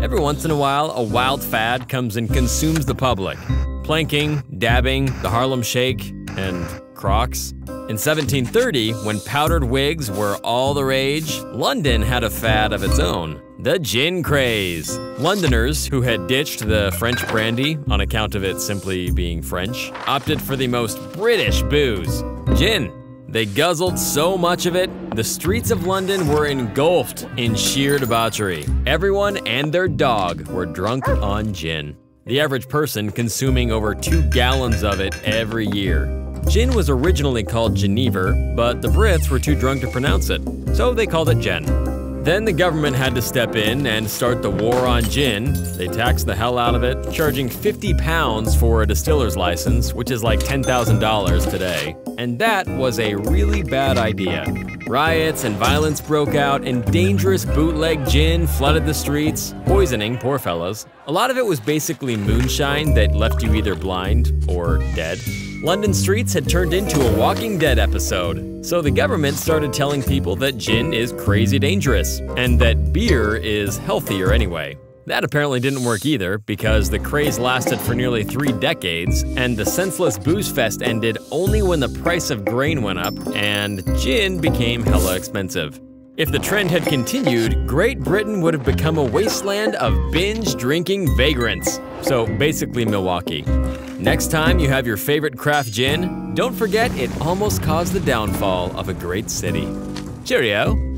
Every once in a while, a wild fad comes and consumes the public. Planking, dabbing, the Harlem Shake, and Crocs. In 1730, when powdered wigs were all the rage, London had a fad of its own, the gin craze. Londoners, who had ditched the French brandy on account of it simply being French, opted for the most British booze, gin. They guzzled so much of it, the streets of London were engulfed in sheer debauchery. Everyone and their dog were drunk on gin. The average person consuming over 2 gallons of it every year. Gin was originally called Genever, but the Brits were too drunk to pronounce it, so they called it gin. Then the government had to step in and start the war on gin. They taxed the hell out of it, charging £50 for a distiller's license, which is like $10,000 today. And that was a really bad idea. Riots and violence broke out, and dangerous bootleg gin flooded the streets, poisoning poor fellas. A lot of it was basically moonshine that left you either blind or dead. London streets had turned into a Walking Dead episode, so the government started telling people that gin is crazy dangerous, and that beer is healthier anyway. That apparently didn't work either, because the craze lasted for nearly 3 decades, and the senseless booze fest ended only when the price of grain went up, and gin became hella expensive. If the trend had continued, Great Britain would have become a wasteland of binge-drinking vagrants. So basically Milwaukee. Next time you have your favorite craft gin, don't forget it almost caused the downfall of a great city. Cheerio!